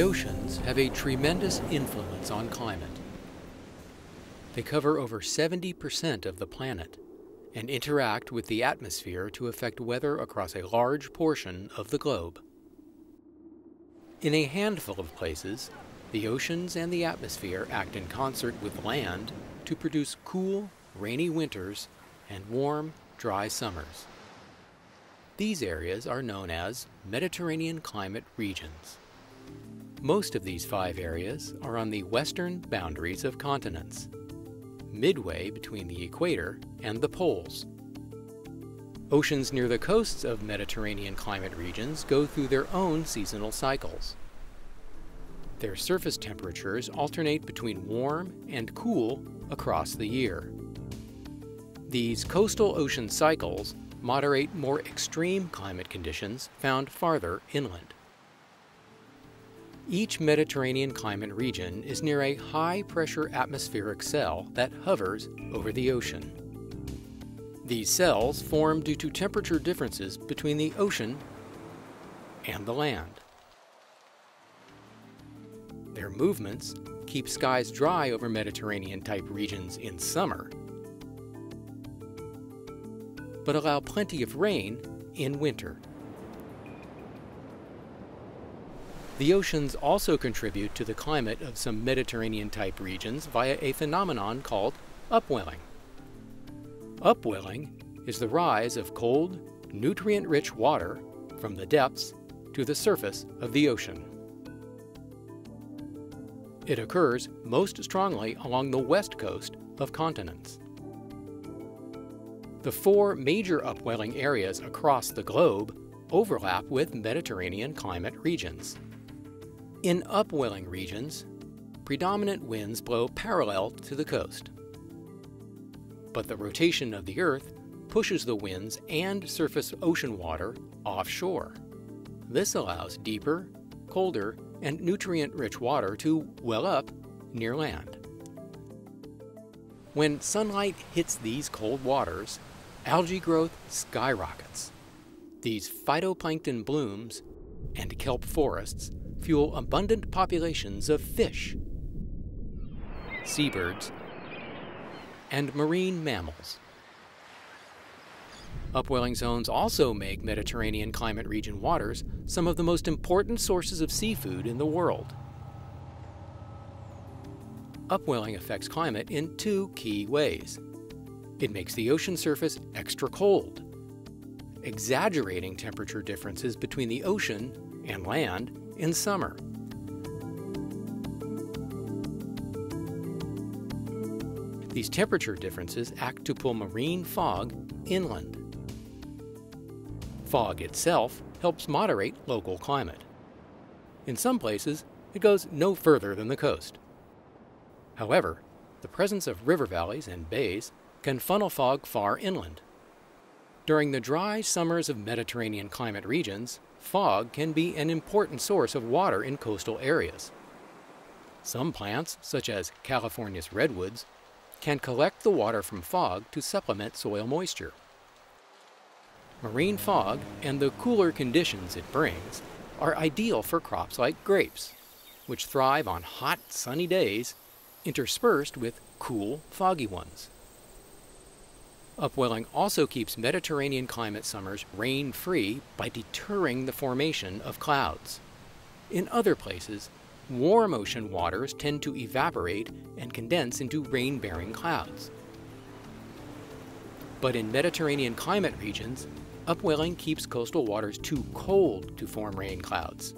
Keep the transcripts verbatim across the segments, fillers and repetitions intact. The oceans have a tremendous influence on climate. They cover over seventy percent of the planet and interact with the atmosphere to affect weather across a large portion of the globe. In a handful of places, the oceans and the atmosphere act in concert with land to produce cool, rainy winters and warm, dry summers. These areas are known as Mediterranean climate regions. Most of these five areas are on the western boundaries of continents, midway between the equator and the poles. Oceans near the coasts of Mediterranean climate regions go through their own seasonal cycles. Their surface temperatures alternate between warm and cool across the year. These coastal ocean cycles moderate more extreme climate conditions found farther inland. Each Mediterranean climate region is near a high-pressure atmospheric cell that hovers over the ocean. These cells form due to temperature differences between the ocean and the land. Their movements keep skies dry over Mediterranean-type regions in summer, but allow plenty of rain in winter. The oceans also contribute to the climate of some Mediterranean-type regions via a phenomenon called upwelling. Upwelling is the rise of cold, nutrient-rich water from the depths to the surface of the ocean. It occurs most strongly along the west coast of continents. The four major upwelling areas across the globe overlap with Mediterranean climate regions. In upwelling regions, predominant winds blow parallel to the coast. But the rotation of the Earth pushes the winds and surface ocean water offshore. This allows deeper, colder, and nutrient-rich water to well up near land. When sunlight hits these cold waters, algae growth skyrockets. These phytoplankton blooms and kelp forests fuel abundant populations of fish, seabirds, and marine mammals. Upwelling zones also make Mediterranean climate region waters some of the most important sources of seafood in the world. Upwelling affects climate in two key ways. It makes the ocean surface extra cold, exaggerating temperature differences between the ocean and land in summer. These temperature differences act to pull marine fog inland. Fog itself helps moderate local climate. In some places, it goes no further than the coast. However, the presence of river valleys and bays can funnel fog far inland. During the dry summers of Mediterranean climate regions, fog can be an important source of water in coastal areas. Some plants, such as California's redwoods, can collect the water from fog to supplement soil moisture. Marine fog and the cooler conditions it brings are ideal for crops like grapes, which thrive on hot, sunny days interspersed with cool, foggy ones. Upwelling also keeps Mediterranean climate summers rain-free by deterring the formation of clouds. In other places, warm ocean waters tend to evaporate and condense into rain-bearing clouds. But in Mediterranean climate regions, upwelling keeps coastal waters too cold to form rain clouds.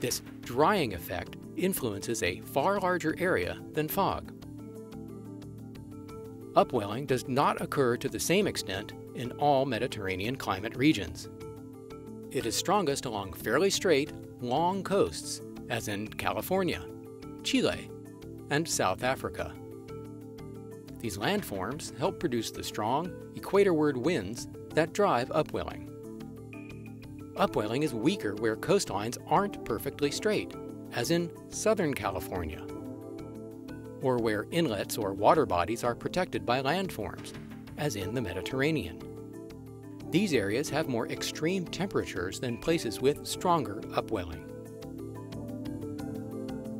This drying effect influences a far larger area than fog. Upwelling does not occur to the same extent in all Mediterranean climate regions. It is strongest along fairly straight, long coasts, as in California, Chile, and South Africa. These landforms help produce the strong, equatorward winds that drive upwelling. Upwelling is weaker where coastlines aren't perfectly straight, as in Southern California, or where inlets or water bodies are protected by landforms, as in the Mediterranean. These areas have more extreme temperatures than places with stronger upwelling.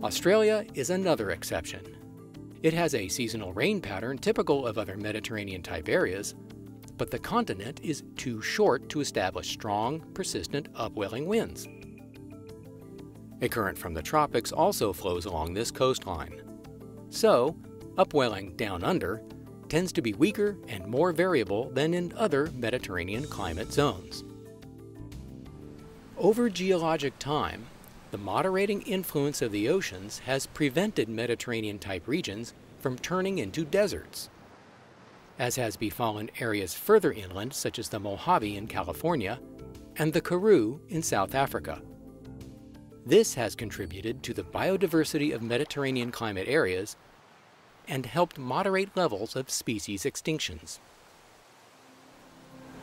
Australia is another exception. It has a seasonal rain pattern typical of other Mediterranean-type areas, but the continent is too short to establish strong, persistent upwelling winds. A current from the tropics also flows along this coastline. So, upwelling down under tends to be weaker and more variable than in other Mediterranean climate zones. Over geologic time, the moderating influence of the oceans has prevented Mediterranean-type regions from turning into deserts, as has befallen areas further inland such as the Mojave in California and the Karoo in South Africa. This has contributed to the biodiversity of Mediterranean climate areas and helped moderate levels of species extinctions.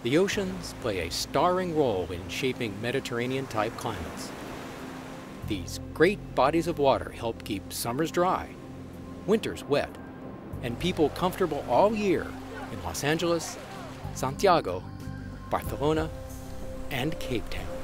The oceans play a starring role in shaping Mediterranean-type climates. These great bodies of water help keep summers dry, winters wet, and people comfortable all year in Los Angeles, Santiago, Barcelona, and Cape Town.